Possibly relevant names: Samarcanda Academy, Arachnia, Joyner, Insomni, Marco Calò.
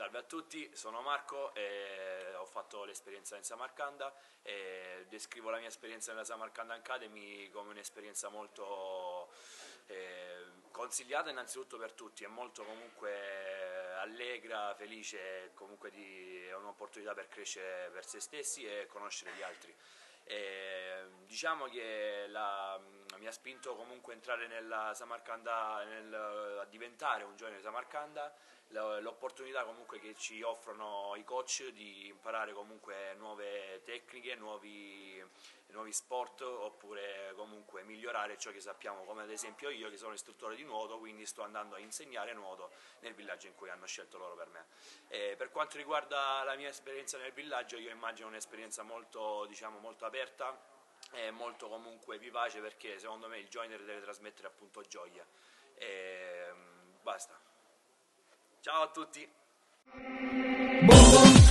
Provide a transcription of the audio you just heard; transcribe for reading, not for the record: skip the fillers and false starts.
Salve a tutti, sono Marco, ho fatto l'esperienza in Samarcanda e descrivo la mia esperienza nella Samarcanda Academy come un'esperienza molto consigliata innanzitutto per tutti, è molto comunque allegra, felice, comunque è un'opportunità per crescere per se stessi e conoscere gli altri. Diciamo che mi ha spinto comunque a entrare nella Samarcanda, a diventare un giovane di Samarcanda, l'opportunità comunque che ci offrono i coach di imparare comunque nuove tecniche, nuovi sport, oppure comunque migliorare ciò che sappiamo, come ad esempio io che sono istruttore di nuoto, quindi sto andando a insegnare nuoto nel villaggio in cui hanno scelto loro per me. Per quanto riguarda la mia esperienza nel villaggio, io immagino un'esperienza molto, diciamo, molto aperta, è molto comunque vivace, perché secondo me il joiner deve trasmettere appunto gioia e basta. Ciao a tutti.